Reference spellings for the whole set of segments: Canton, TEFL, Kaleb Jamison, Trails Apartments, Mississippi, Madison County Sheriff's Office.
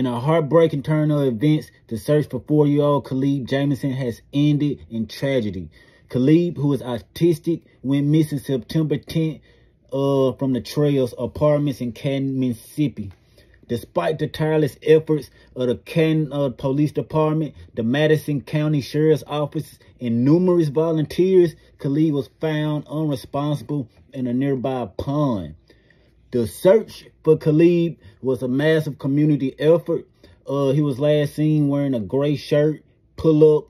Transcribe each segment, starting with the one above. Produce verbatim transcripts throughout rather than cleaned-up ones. In a heartbreaking turn of events, the search for four-year-old Kaleb Jamison has ended in tragedy. Kaleb, who is autistic, went missing September tenth uh, from the Trails Apartments in Canton, Mississippi. Despite the tireless efforts of the Canton uh, Police Department, the Madison County Sheriff's Office, and numerous volunteers, Kaleb was found unresponsible in a nearby pond. The search for Kaleb was a massive community effort. Uh, he was last seen wearing a gray shirt, pull-up,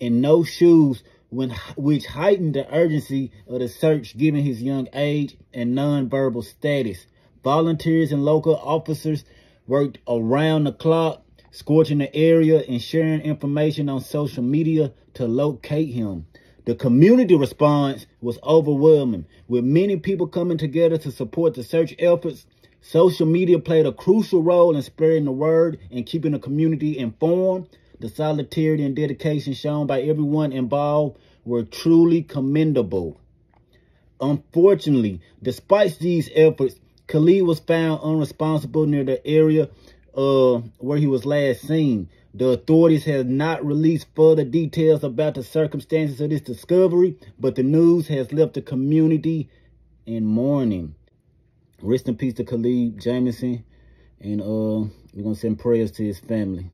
and no shoes, when, which heightened the urgency of the search given his young age and non-verbal status. Volunteers and local officers worked around the clock, scorching the area and sharing information on social media to locate him. The community response was overwhelming, with many people coming together to support the search efforts. Social media played a crucial role in spreading the word and keeping the community informed. The solidarity and dedication shown by everyone involved were truly commendable. Unfortunately, despite these efforts, Kaleb was found unresponsible near the area uh, where he was last seen. The authorities have not released further details about the circumstances of this discovery, but the news has left the community in mourning. Rest in peace to Kaleb Jamison, and uh, we're going to send prayers to his family.